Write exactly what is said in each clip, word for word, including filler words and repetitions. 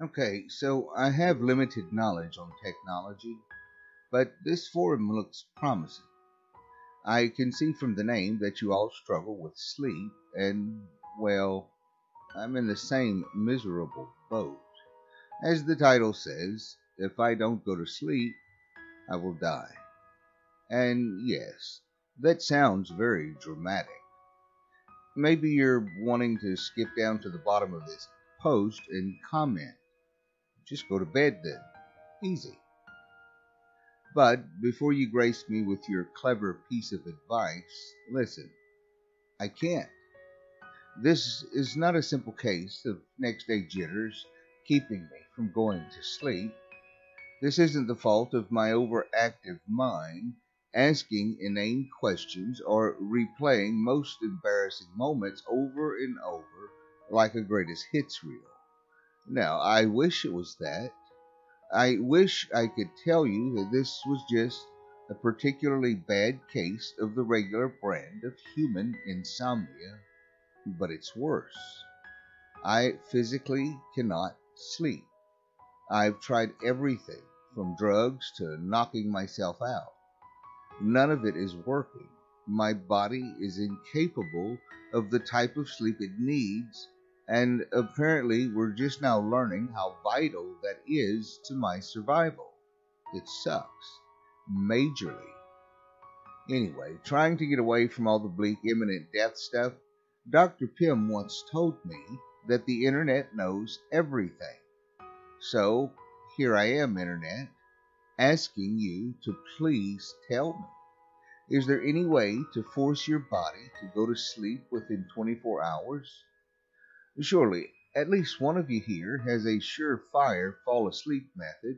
Okay, so I have limited knowledge on technology, but this forum looks promising. I can see from the name that you all struggle with sleep, and, well, I'm in the same miserable boat. As the title says, if I don't go to sleep, I will die. And yes, that sounds very dramatic. Maybe you're wanting to skip down to the bottom of this post and comment. Just go to bed then. Easy. But before you grace me with your clever piece of advice, listen, I can't. This is not a simple case of next day jitters keeping me from going to sleep. This isn't the fault of my overactive mind asking inane questions or replaying most embarrassing moments over and over like a greatest hits reel. Now, I wish it was that. I wish I could tell you that this was just a particularly bad case of the regular brand of human insomnia, but it's worse. I physically cannot sleep. I've tried everything from drugs to knocking myself out. None of it is working. My body is incapable of the type of sleep it needs. And apparently we're just now learning how vital that is to my survival. It sucks. Majorly. Anyway, trying to get away from all the bleak imminent death stuff, Doctor Pym once told me that the internet knows everything. So, here I am, internet, asking you to please tell me. Is there any way to force your body to go to sleep within twenty-four hours? Surely, at least one of you here has a surefire fall-asleep method.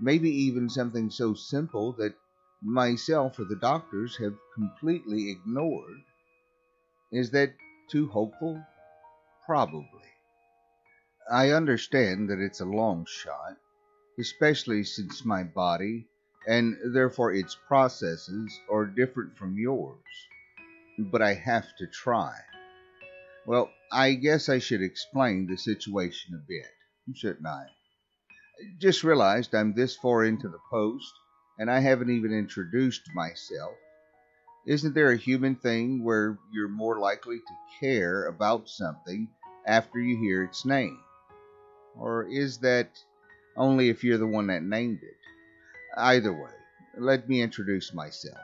Maybe even something so simple that myself or the doctors have completely ignored. Is that too hopeful? Probably. I understand that it's a long shot, especially since my body, and therefore its processes, are different from yours. But I have to try. Well, I guess I should explain the situation a bit, shouldn't I? Just realized I'm this far into the post, and I haven't even introduced myself. Isn't there a human thing where you're more likely to care about something after you hear its name? Or is that only if you're the one that named it? Either way, let me introduce myself.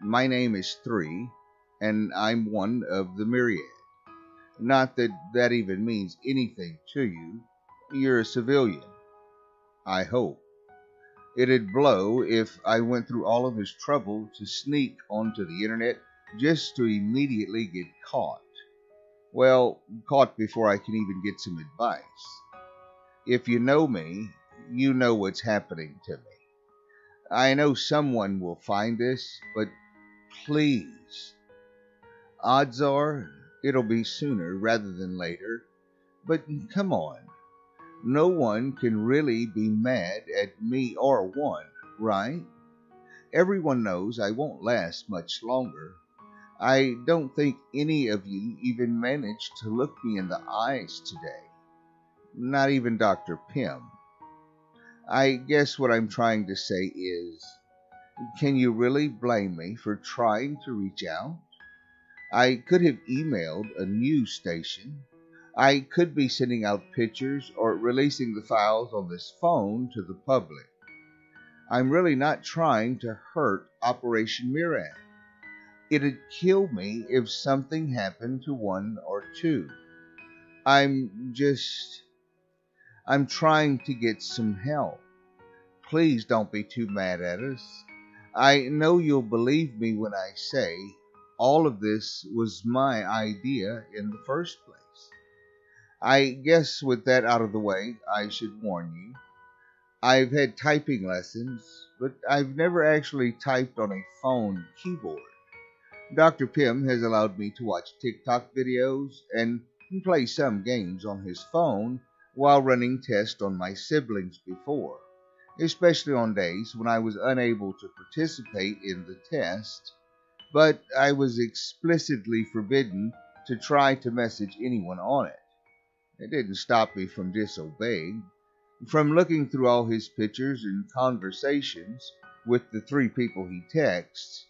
My name is Three, and I'm one of the myriad. Not that that even means anything to you. You're a civilian. I hope. It'd blow if I went through all of his trouble to sneak onto the internet just to immediately get caught. Well, caught before I can even get some advice. If you know me, you know what's happening to me. I know someone will find this, but please. Odds are, it'll be sooner rather than later, but come on. No one can really be mad at me or one, right? Everyone knows I won't last much longer. I don't think any of you even managed to look me in the eyes today. Not even Doctor Pym. I guess what I'm trying to say is, can you really blame me for trying to reach out? I could have emailed a news station. I could be sending out pictures or releasing the files on this phone to the public. I'm really not trying to hurt Operation Myriad. It'd kill me if something happened to one or two. I'm just... I'm trying to get some help. Please don't be too mad at us. I know you'll believe me when I say... all of this was my idea in the first place. I guess with that out of the way, I should warn you. I've had typing lessons, but I've never actually typed on a phone keyboard. Doctor Pym has allowed me to watch TikTok videos and play some games on his phone while running tests on my siblings before, especially on days when I was unable to participate in the test. But I was explicitly forbidden to try to message anyone on it. It didn't stop me from disobeying, from looking through all his pictures and conversations with the three people he texts,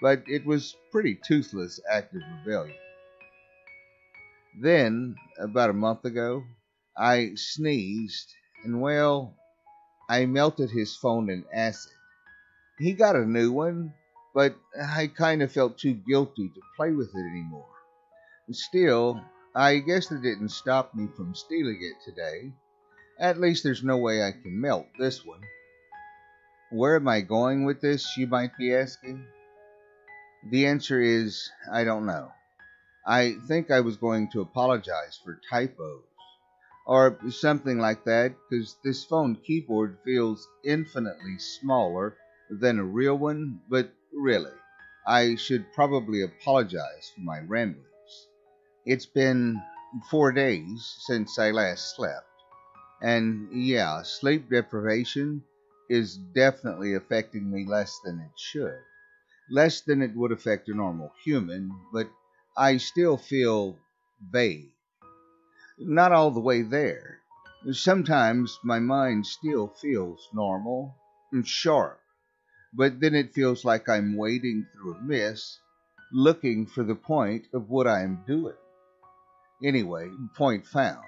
but it was a pretty toothless act of rebellion. Then, about a month ago, I sneezed, and well, I melted his phone in acid. He got a new one, but I kind of felt too guilty to play with it anymore. Still, I guess it didn't stop me from stealing it today. At least there's no way I can melt this one. Where am I going with this, you might be asking? The answer is, I don't know. I think I was going to apologize for typos, or something like that, because this phone keyboard feels infinitely smaller than a real one, but really, I should probably apologize for my ramblings. It's been four days since I last slept, and yeah, sleep deprivation is definitely affecting me less than it should, less than it would affect a normal human, but I still feel vague. Not all the way there. Sometimes my mind still feels normal and sharp, but then it feels like I'm wading through a mist, looking for the point of what I am doing. Anyway, point found.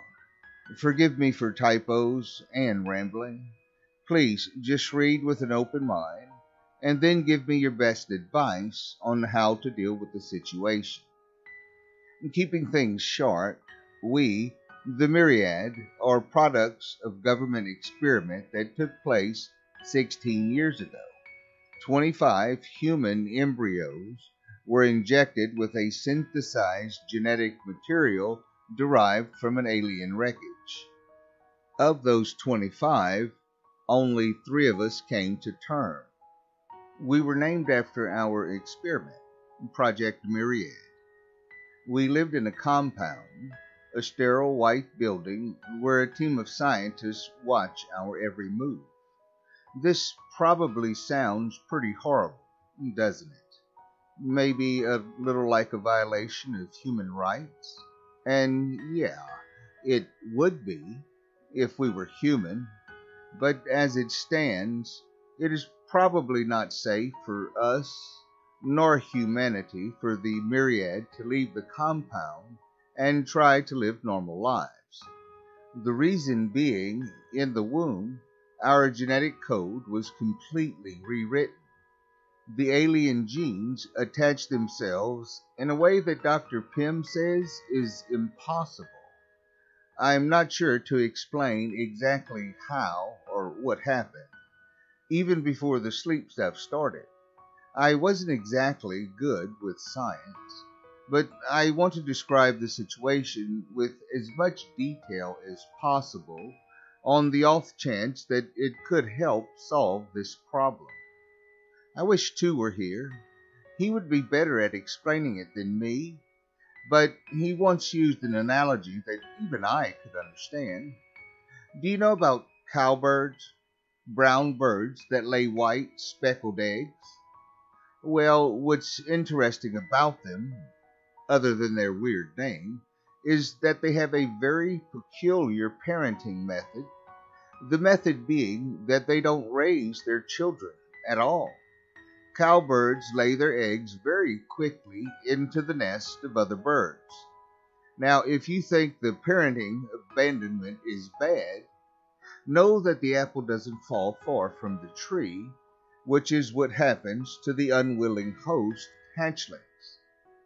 Forgive me for typos and rambling. Please just read with an open mind, and then give me your best advice on how to deal with the situation. Keeping things short, we, the myriad, are products of government experiment that took place sixteen years ago. twenty-five human embryos were injected with a synthesized genetic material derived from an alien wreckage. Of those twenty-five, only three of us came to term. We were named after our experiment, Project Myriad. We lived in a compound, a sterile white building where a team of scientists watch our every move. This probably sounds pretty horrible, doesn't it? Maybe a little like a violation of human rights? And yeah, it would be if we were human, but as it stands, it is probably not safe for us nor humanity for the myriad to leave the compound and try to live normal lives. The reason being, in the womb, our genetic code was completely rewritten. The alien genes attached themselves in a way that Doctor Pym says is impossible. I am not sure to explain exactly how or what happened, even before the sleep stuff started. I wasn't exactly good with science, but I want to describe the situation with as much detail as possible on the off chance that it could help solve this problem. I wish Tu were here. He would be better at explaining it than me, but he once used an analogy that even I could understand. Do you know about cowbirds, brown birds that lay white speckled eggs? Well, what's interesting about them, other than their weird name, is that they have a very peculiar parenting method, the method being that they don't raise their children at all. Cowbirds lay their eggs very quickly into the nest of other birds. Now, if you think the parenting abandonment is bad, know that the apple doesn't fall far from the tree, which is what happens to the unwilling host hatchlings.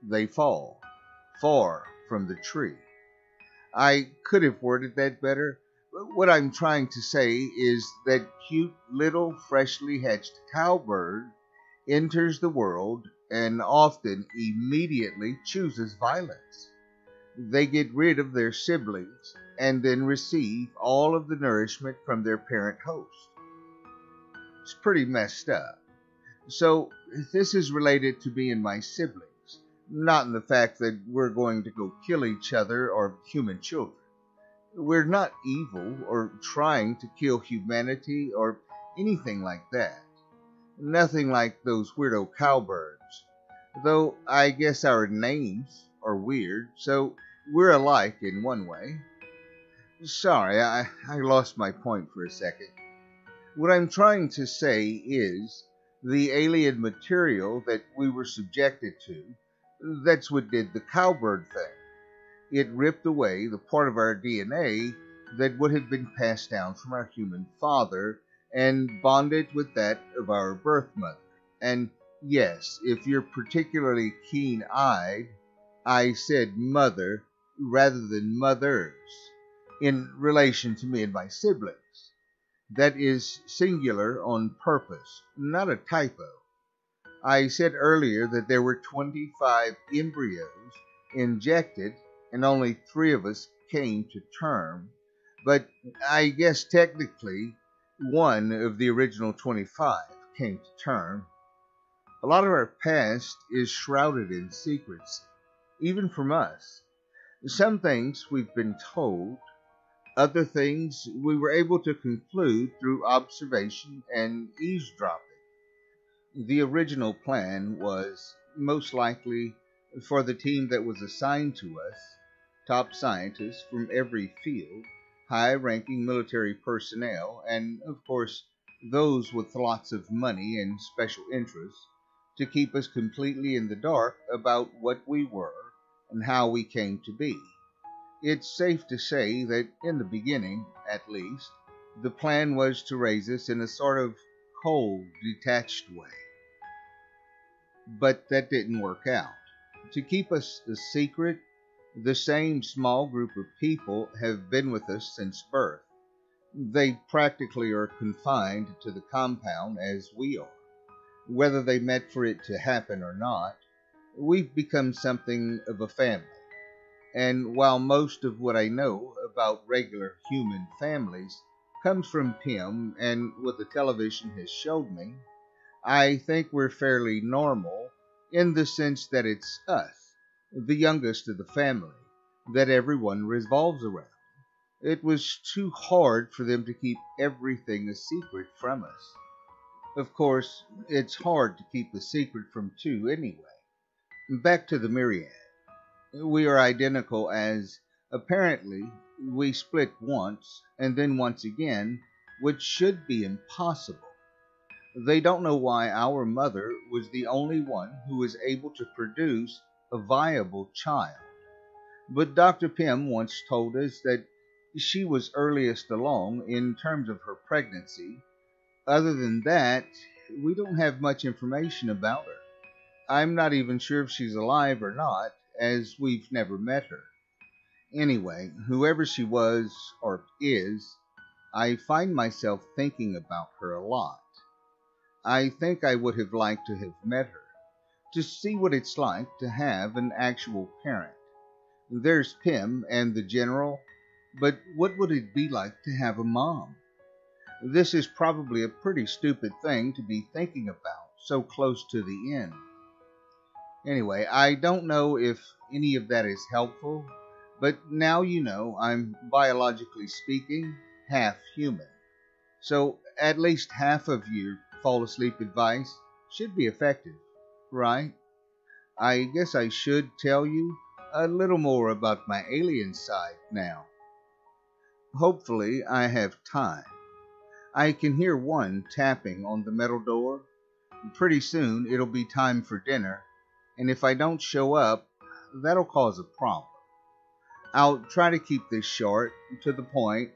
They fall far from the tree. I could have worded that better, but what I'm trying to say is that cute little freshly hatched cowbird enters the world and often immediately chooses violence. They get rid of their siblings and then receive all of the nourishment from their parent host. It's pretty messed up. So this is related to me and my siblings, not in the fact that we're going to go kill each other or human children. We're not evil or trying to kill humanity or anything like that. Nothing like those weirdo cowbirds. Though I guess our names are weird, so we're alike in one way. Sorry, I, I lost my point for a second. What I'm trying to say is the alien material that we were subjected to, that's what did the cowbird thing. It ripped away the part of our D N A that would have been passed down from our human father and bonded with that of our birth mother. And yes, if you're particularly keen-eyed, I said mother rather than mothers in relation to me and my siblings. That is singular on purpose, not a typo. I said earlier that there were twenty-five embryos injected and only three of us came to term, but I guess technically one of the original twenty-five came to term. A lot of our past is shrouded in secrecy, even from us. Some things we've been told, other things we were able to conclude through observation and eavesdropping. The original plan was, most likely, for the team that was assigned to us, top scientists from every field, high-ranking military personnel, and, of course, those with lots of money and special interests, to keep us completely in the dark about what we were and how we came to be. It's safe to say that, in the beginning, at least, the plan was to raise us in a sort of cold, detached way. But that didn't work out. To keep us a secret, the same small group of people have been with us since birth. They practically are confined to the compound as we are. Whether they meant for it to happen or not, we've become something of a family. And while most of what I know about regular human families comes from P I M and what the television has showed me, I think we're fairly normal in the sense that it's us, the youngest of the family, that everyone revolves around. It was too hard for them to keep everything a secret from us. Of course, it's hard to keep a secret from two anyway. Back to the myriad. We are identical as, apparently, we split once, and then once again, which should be impossible. They don't know why our mother was the only one who was able to produce a viable child. But Doctor Pym once told us that she was earliest along in terms of her pregnancy. Other than that, we don't have much information about her. I'm not even sure if she's alive or not, as we've never met her. Anyway, whoever she was, or is, I find myself thinking about her a lot. I think I would have liked to have met her, to see what it's like to have an actual parent. There's Pym and the General, but what would it be like to have a mom? This is probably a pretty stupid thing to be thinking about so close to the end. Anyway, I don't know if any of that is helpful, but now you know I'm, biologically speaking, half human. So at least half of your fall-asleep advice should be effective, right? I guess I should tell you a little more about my alien side now. Hopefully I have time. I can hear one tapping on the metal door. Pretty soon it'll be time for dinner. And if I don't show up, that'll cause a problem. I'll try to keep this short, to the point.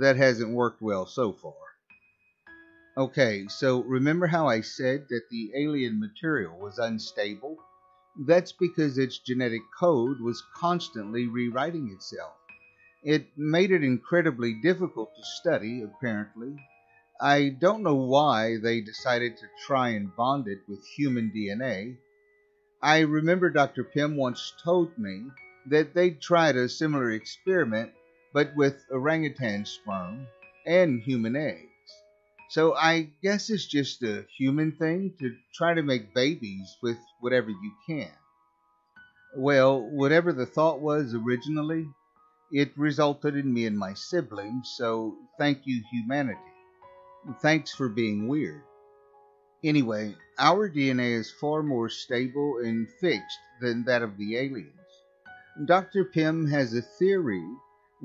That hasn't worked well so far. Okay, so remember how I said that the alien material was unstable? That's because its genetic code was constantly rewriting itself. It made it incredibly difficult to study, apparently. I don't know why they decided to try and bond it with human D N A. I remember Doctor Pym once told me that they'd tried a similar experiment, but with orangutan sperm and human eggs. So I guess it's just a human thing to try to make babies with whatever you can. Well, whatever the thought was originally, it resulted in me and my siblings, so thank you, humanity. Thanks for being weird. Anyway, our D N A is far more stable and fixed than that of the aliens. Doctor Pym has a theory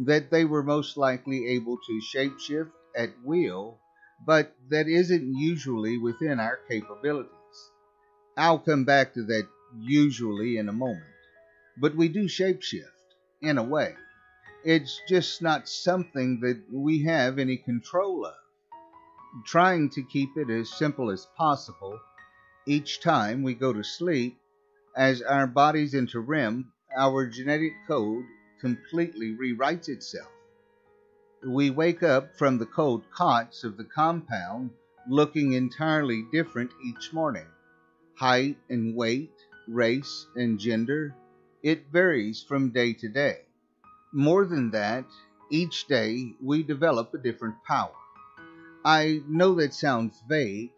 that they were most likely able to shapeshift at will, but that isn't usually within our capabilities. I'll come back to that usually in a moment. But we do shapeshift, in a way. It's just not something that we have any control of. Trying to keep it as simple as possible each time we go to sleep, as our bodies enter R E M, our genetic code completely rewrites itself. We wake up from the cold cots of the compound looking entirely different each morning. Height and weight, race and gender, it varies from day to day. More than that, each day we develop a different power. I know that sounds vague,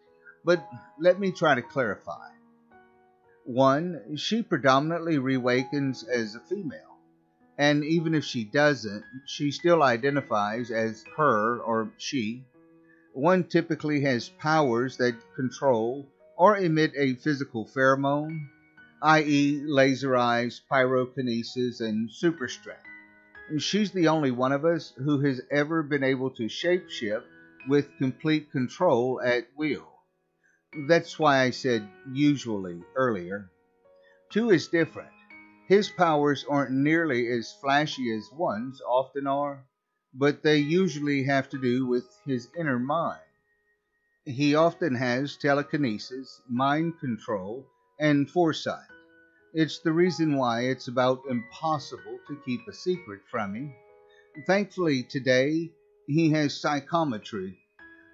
but let me try to clarify. One, she predominantly reawakens as a female, and even if she doesn't, she still identifies as her or she. One typically has powers that control or emit a physical pheromone, that is laser eyes, pyrokinesis, and superstrength. She's the only one of us who has ever been able to shapeshift with complete control at will. That's why I said usually earlier. Two is different. His powers aren't nearly as flashy as one's often are, but they usually have to do with his inner mind. He often has telekinesis, mind control, and foresight. It's the reason why it's about impossible to keep a secret from him. Thankfully, today, he has psychometry.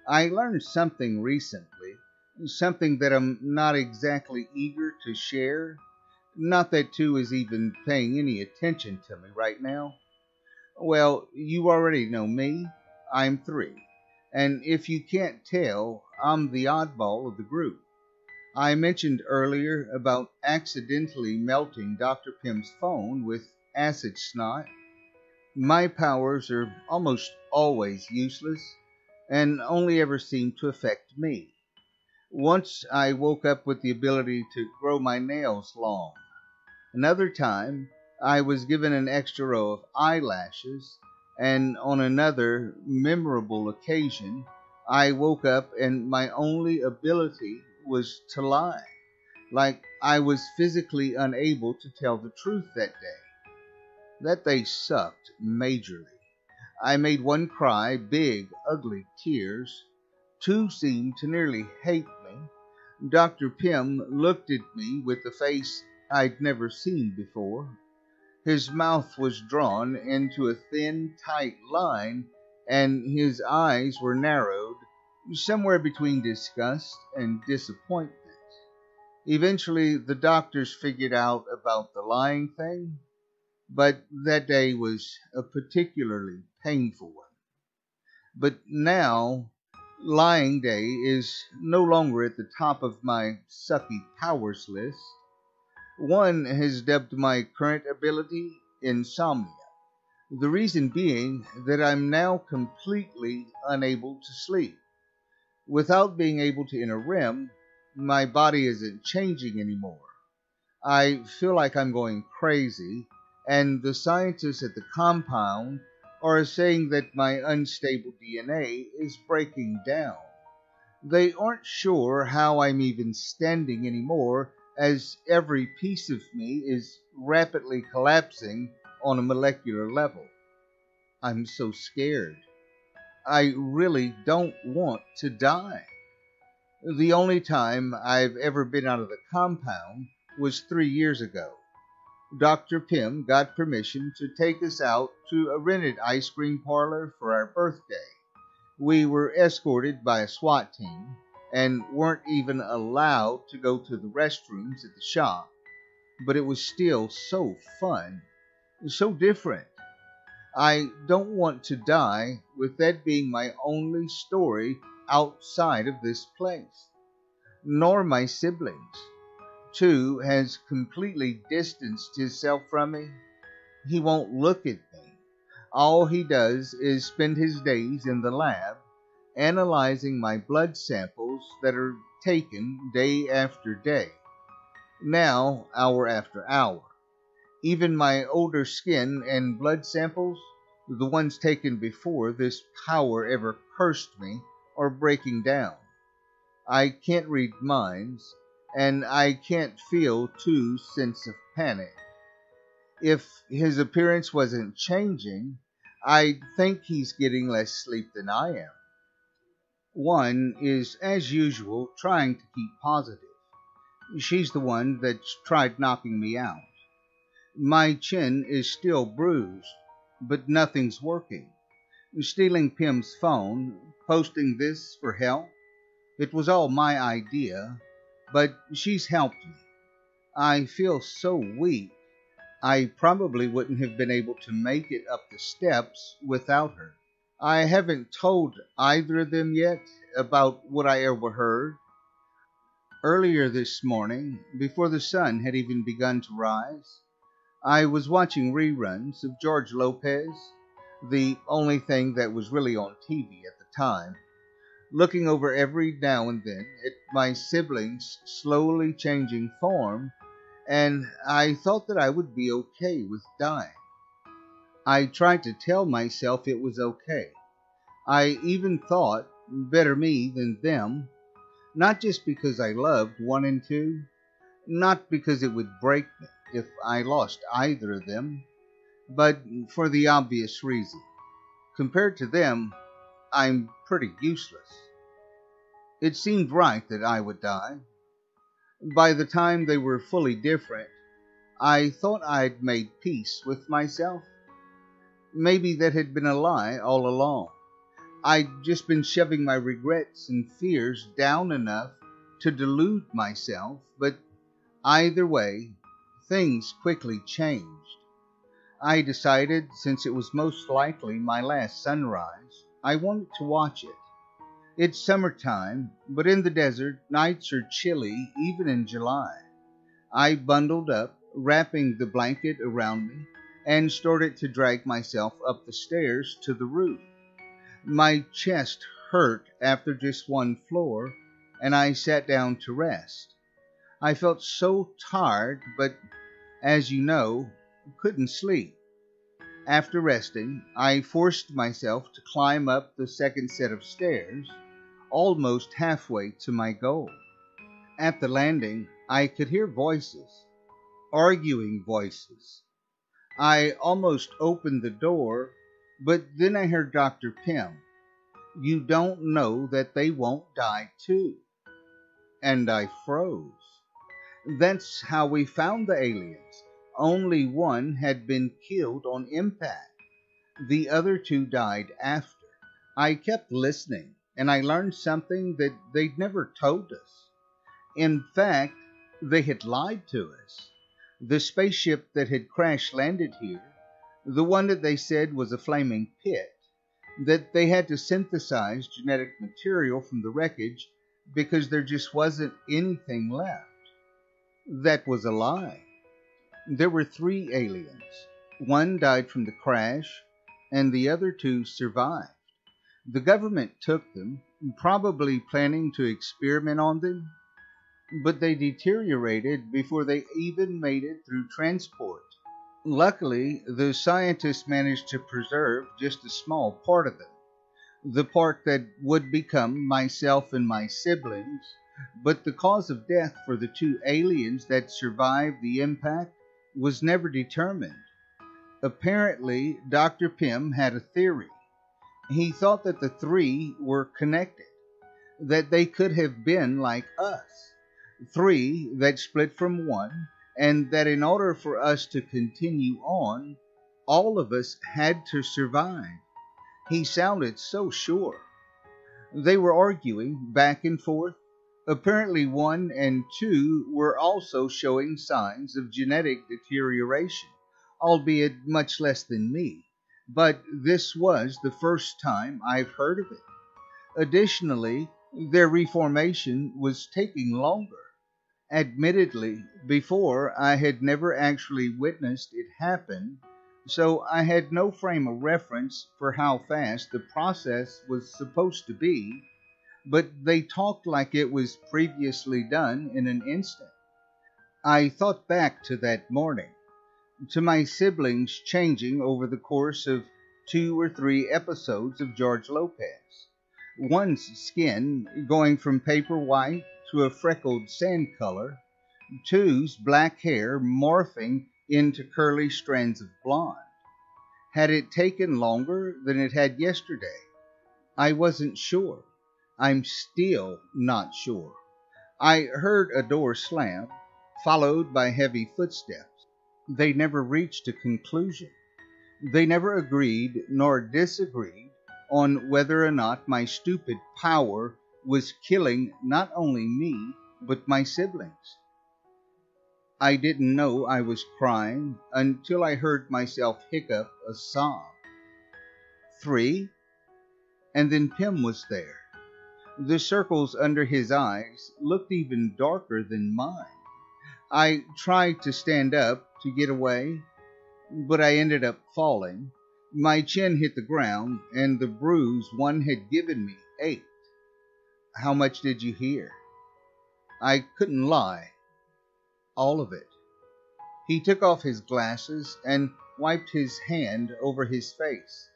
I learned something recently, something that I'm not exactly eager to share. Not that Two is even paying any attention to me right now. Well, you already know me. I'm Three. And if you can't tell, I'm the oddball of the group. I mentioned earlier about accidentally melting Doctor Pym's phone with acid snot. My powers are almost always useless, and only ever seem to affect me. Once I woke up with the ability to grow my nails long. Another time, I was given an extra row of eyelashes, and on another memorable occasion, I woke up and my only ability was to lie, like I was physically unable to tell the truth that day. That day sucked majorly. I made one cry, big, ugly tears. Two seemed to nearly hate me. Doctor Pym looked at me with a face I'd never seen before. His mouth was drawn into a thin, tight line, and his eyes were narrowed, somewhere between disgust and disappointment. Eventually, the doctors figured out about the lying thing, but that day was a particularly painful one. But now, lying day is no longer at the top of my sucky powers list. One has dubbed my current ability insomnia, the reason being that I'm now completely unable to sleep. Without being able to enter R E M, my body isn't changing anymore. I feel like I'm going crazy, and the scientists at the compound are saying that my unstable D N A is breaking down. They aren't sure how I'm even standing anymore, as every piece of me is rapidly collapsing on a molecular level. I'm so scared. I really don't want to die. The only time I've ever been out of the compound was three years ago. Doctor Pym got permission to take us out to a rented ice cream parlor for our birthday. We were escorted by a SWAT team and weren't even allowed to go to the restrooms at the shop, but it was still so fun, so different. I don't want to die with that being my only story outside of this place, nor my siblings. Two has completely distanced himself from me. He won't look at me. All he does is spend his days in the lab, analyzing my blood samples that are taken day after day, now hour after hour. Even my older skin and blood samples the ones taken before this power ever cursed me are breaking down. I can't read minds, and I can't feel two sense of panic. If his appearance wasn't changing, I think he's getting less sleep than I am. One is, as usual, trying to keep positive. She's the one that's tried knocking me out. My chin is still bruised, but nothing's working. Stealing Pim's phone, posting this for help, it was all my idea, but she's helped me. I feel so weak, I probably wouldn't have been able to make it up the steps without her. I haven't told either of them yet about what I overheard. Earlier this morning, before the sun had even begun to rise, I was watching reruns of George Lopez, the only thing that was really on T V at the time, looking over every now and then at my siblings' slowly changing form, and I thought that I would be okay with dying. I tried to tell myself it was okay. I even thought, better me than them, not just because I loved one and two, not because it would break me if I lost either of them, but for the obvious reason. Compared to them, I'm pretty useless. It seemed right that I would die. By the time they were fully different, I thought I'd made peace with myself. Maybe that had been a lie all along. I'd just been shoving my regrets and fears down enough to delude myself, but either way, things quickly changed. I decided, since it was most likely my last sunrise, I wanted to watch it. It's summertime, but in the desert, nights are chilly, even in July. I bundled up, wrapping the blanket around me, and started to drag myself up the stairs to the roof. My chest hurt after just one floor, and I sat down to rest. I felt so tired, but, as you know, couldn't sleep. After resting, I forced myself to climb up the second set of stairs, almost halfway to my goal. At the landing, I could hear voices, arguing voices. I almost opened the door, but then I heard Doctor Pim. "You don't know that they won't die too." And I froze. That's how we found the aliens. Only one had been killed on impact. The other two died after. I kept listening, and I learned something that they'd never told us. In fact, they had lied to us. The spaceship that had crash-landed here, the one that they said was a flaming pit, that they had to synthesize genetic material from the wreckage because there just wasn't anything left. That was a lie. There were three aliens. One died from the crash, and the other two survived. The government took them, probably planning to experiment on them, but they deteriorated before they even made it through transport. Luckily, the scientists managed to preserve just a small part of them, the part that would become myself and my siblings, but the cause of death for the two aliens that survived the impact was never determined. Apparently, Doctor Pim had a theory. He thought that the three were connected, that they could have been like us, three that split from one, and that in order for us to continue on, all of us had to survive. He sounded so sure. They were arguing back and forth. Apparently one and two were also showing signs of genetic deterioration, albeit much less than me, but this was the first time I've heard of it. Additionally, their reformation was taking longer. Admittedly, before I had never actually witnessed it happen, so I had no frame of reference for how fast the process was supposed to be, but they talked like it was previously done in an instant. I thought back to that morning, to my siblings changing over the course of two or three episodes of George Lopez, one's skin going from paper white to a freckled sand color, two's black hair morphing into curly strands of blonde. Had it taken longer than it had yesterday? I wasn't sure. I'm still not sure. I heard a door slam, followed by heavy footsteps. They never reached a conclusion. They never agreed nor disagreed on whether or not my stupid power was killing not only me, but my siblings. I didn't know I was crying until I heard myself hiccup a sob. Three, and then Pim was there. The circles under his eyes looked even darker than mine. I tried to stand up to get away, but I ended up falling. My chin hit the ground, and the bruise one had given me ached. How much did you hear? I couldn't lie. All of it. He took off his glasses and wiped his hand over his face.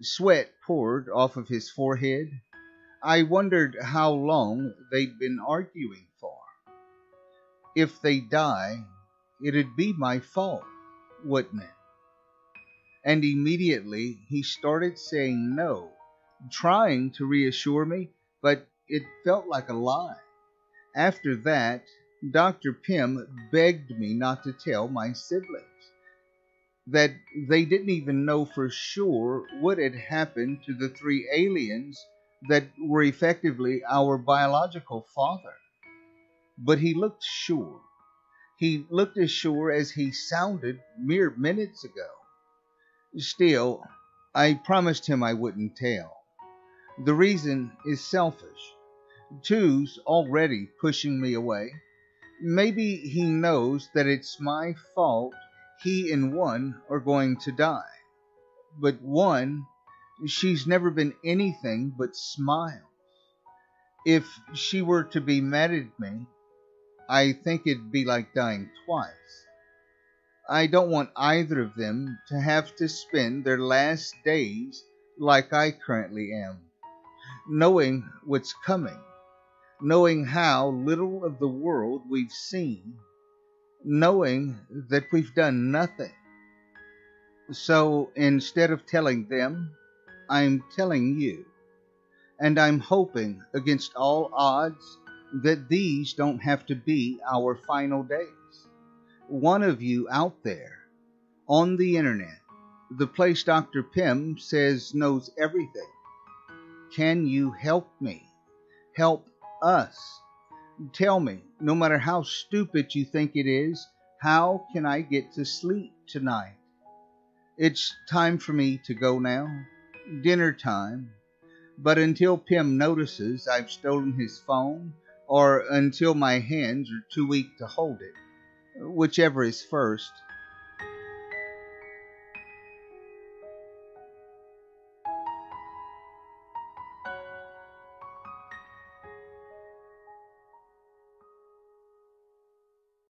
Sweat poured off of his forehead. I wondered how long they'd been arguing for. If they die, it'd be my fault, wouldn't it? And immediately he started saying no, trying to reassure me, but it felt like a lie. After that, Doctor Pym begged me not to tell my siblings, that they didn't even know for sure what had happened to the three aliens that were effectively our biological father. But he looked sure. He looked as sure as he sounded mere minutes ago. Still, I promised him I wouldn't tell. The reason is selfish. Two's already pushing me away. Maybe he knows that it's my fault he and one are going to die. But one, she's never been anything but smiles. If she were to be mad at me, I think it'd be like dying twice. I don't want either of them to have to spend their last days like I currently am, knowing what's coming, knowing how little of the world we've seen, knowing that we've done nothing. So instead of telling them, I'm telling you, and I'm hoping against all odds that these don't have to be our final days. One of you out there, on the internet, the place Doctor Pym says knows everything, can you help me? Help us. Tell me, no matter how stupid you think it is, how can I get to sleep tonight? It's time for me to go now, dinner time, but until Pim notices I've stolen his phone, or until my hands are too weak to hold it, whichever is first,